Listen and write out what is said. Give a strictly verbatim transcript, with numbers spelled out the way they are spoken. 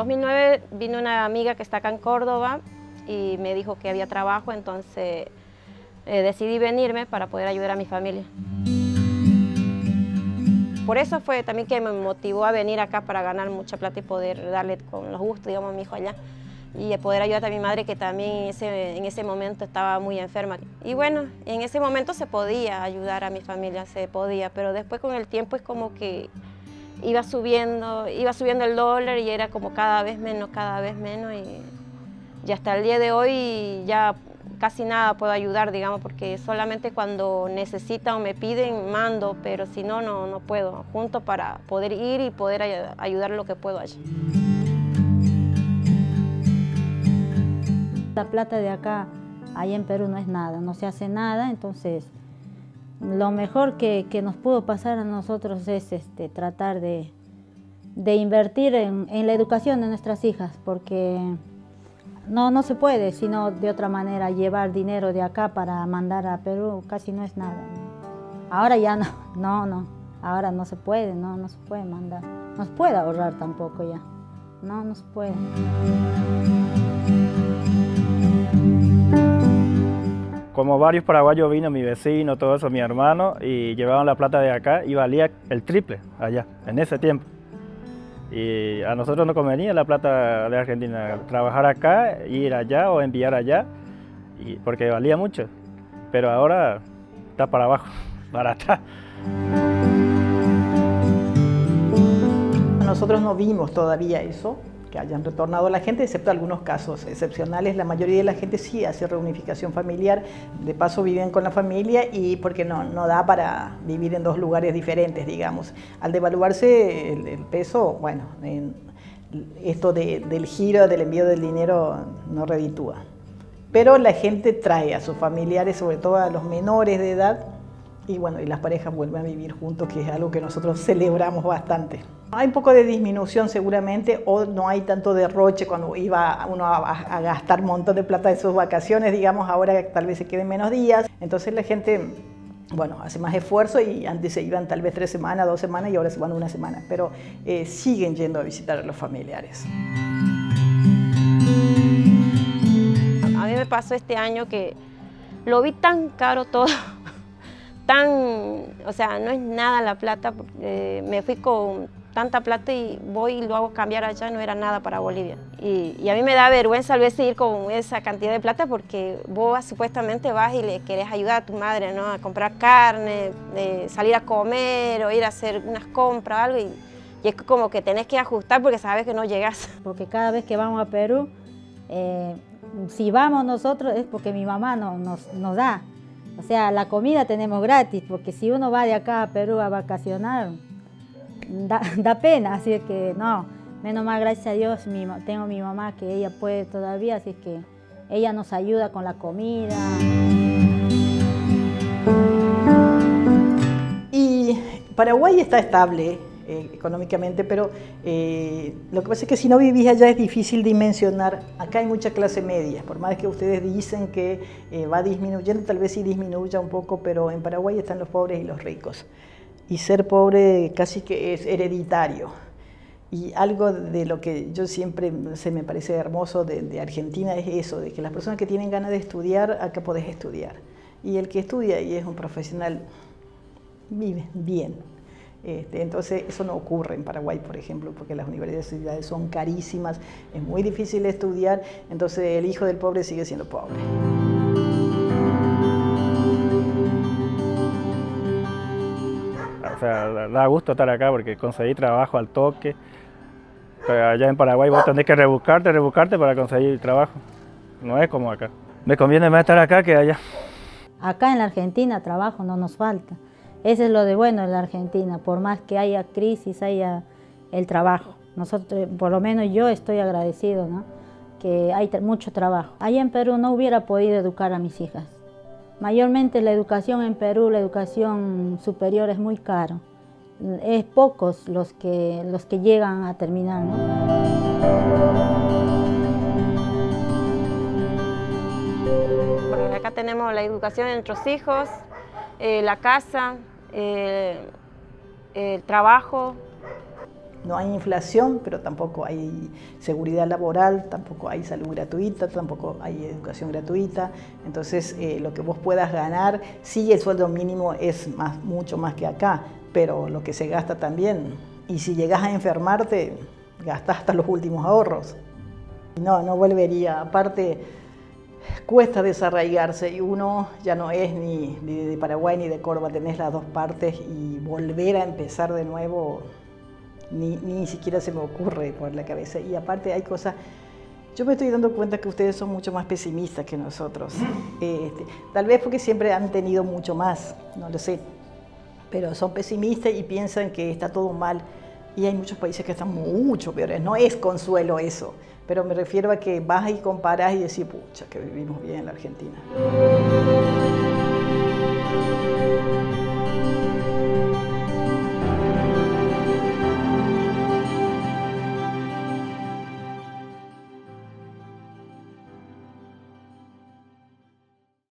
dos mil nueve vino una amiga que está acá en Córdoba y me dijo que había trabajo, entonces eh, decidí venirme para poder ayudar a mi familia. Por eso fue también que me motivó a venir acá para ganar mucha plata y poder darle con los gustos, digamos, a mi hijo allá. Y poder ayudar a mi madre, que también en ese, en ese momento estaba muy enferma. Y bueno, en ese momento se podía ayudar a mi familia, se podía, pero después con el tiempo es como que iba subiendo, iba subiendo el dólar y era como cada vez menos, cada vez menos. Y, y hasta el día de hoy ya casi nada puedo ayudar, digamos, porque solamente cuando necesitan o me piden, mando, pero si no, no, no puedo. Junto para poder ir y poder ayudar, ayudar lo que puedo allí. La plata de acá, allá en Perú, no es nada, no se hace nada, entonces lo mejor que, que nos pudo pasar a nosotros es este, tratar de, de invertir en, en la educación de nuestras hijas, porque no, no se puede, sino de otra manera, llevar dinero de acá para mandar a Perú, casi no es nada. Ahora ya no, no, no, ahora no se puede, no, no se puede mandar, no se puede ahorrar tampoco ya, no, no se puede. Como varios paraguayos vino, mi vecino, todo eso, mi hermano, y llevaban la plata de acá y valía el triple allá, en ese tiempo. Y a nosotros nos convenía la plata de Argentina, trabajar acá, ir allá o enviar allá, y, porque valía mucho. Pero ahora está para abajo, para atrás. Nosotros no vimos todavía eso, que hayan retornado a la gente, excepto algunos casos excepcionales. La mayoría de la gente sí hace reunificación familiar, de paso viven con la familia y porque no, no da para vivir en dos lugares diferentes, digamos. Al devaluarse el, el peso, bueno, en, esto de, del giro, del envío del dinero no reditúa. Pero la gente trae a sus familiares, sobre todo a los menores de edad, y bueno, y las parejas vuelven a vivir juntos, que es algo que nosotros celebramos bastante. Hay un poco de disminución seguramente, o no hay tanto derroche cuando iba uno a, a gastar un montón de plata de sus vacaciones, digamos, ahora tal vez se queden menos días. Entonces la gente, bueno, hace más esfuerzo y antes se iban tal vez tres semanas, dos semanas y ahora se van una semana, pero eh, siguen yendo a visitar a los familiares. A mí me pasó este año que lo vi tan caro todo. Tan, o sea, no es nada la plata, eh, me fui con tanta plata y voy y lo hago cambiar allá, no era nada para Bolivia. Y, y a mí me da vergüenza a veces ir con esa cantidad de plata porque vos supuestamente vas y le querés ayudar a tu madre, ¿no? A comprar carne, eh, salir a comer o ir a hacer unas compras o algo y, y es como que tenés que ajustar porque sabes que no llegás. Porque cada vez que vamos a Perú, eh, si vamos nosotros es porque mi mamá no, nos, nos da. O sea, la comida tenemos gratis, porque si uno va de acá a Perú a vacacionar, da, da pena. Así que no, menos mal, gracias a Dios, mi, tengo a mi mamá que ella puede todavía, así que ella nos ayuda con la comida. Y Paraguay está estable eh, económicamente, pero eh, lo que pasa es que si no vivís allá es difícil dimensionar. Acá hay mucha clase media, por más que ustedes dicen que eh, va disminuyendo, tal vez sí disminuya un poco, pero en Paraguay están los pobres y los ricos. Y ser pobre casi que es hereditario. Y algo de lo que yo siempre se me parece hermoso de, de Argentina es eso, de que las personas que tienen ganas de estudiar, acá podés estudiar. Y el que estudia y es un profesional, vive bien. Este, entonces eso no ocurre en Paraguay, por ejemplo, porque las universidades son carísimas, es muy difícil estudiar, entonces el hijo del pobre sigue siendo pobre. O sea, da gusto estar acá porque conseguí trabajo al toque. Allá en Paraguay vos tenés que rebuscarte, rebuscarte para conseguir trabajo. No es como acá. Me conviene más estar acá que allá. Acá en la Argentina trabajo no nos falta. Eso es lo de bueno en la Argentina, por más que haya crisis, haya el trabajo. Nosotros, por lo menos yo estoy agradecido, ¿no? Que hay mucho trabajo. Allá en Perú no hubiera podido educar a mis hijas. Mayormente la educación en Perú, la educación superior es muy caro. Es pocos los que, los que llegan a terminar, ¿no? Bueno, acá tenemos la educación de nuestros hijos, eh, la casa, eh, el trabajo. No hay inflación, pero tampoco hay seguridad laboral, tampoco hay salud gratuita, tampoco hay educación gratuita. Entonces, eh, lo que vos puedas ganar, sí, el sueldo mínimo es más, mucho más que acá, pero lo que se gasta también. Y si llegas a enfermarte, gastas hasta los últimos ahorros. No, no volvería. Aparte, cuesta desarraigarse y uno ya no es ni, ni de Paraguay ni de Córdoba, tenés las dos partes y volver a empezar de nuevo ni, ni siquiera se me ocurre por la cabeza. Y aparte hay cosas, yo me estoy dando cuenta que ustedes son mucho más pesimistas que nosotros, este, tal vez porque siempre han tenido mucho más, no lo sé, pero son pesimistas y piensan que está todo mal. Y hay muchos países que están mucho peores, no es consuelo eso, pero me refiero a que vas y comparas y decís, pucha, que vivimos bien en la Argentina.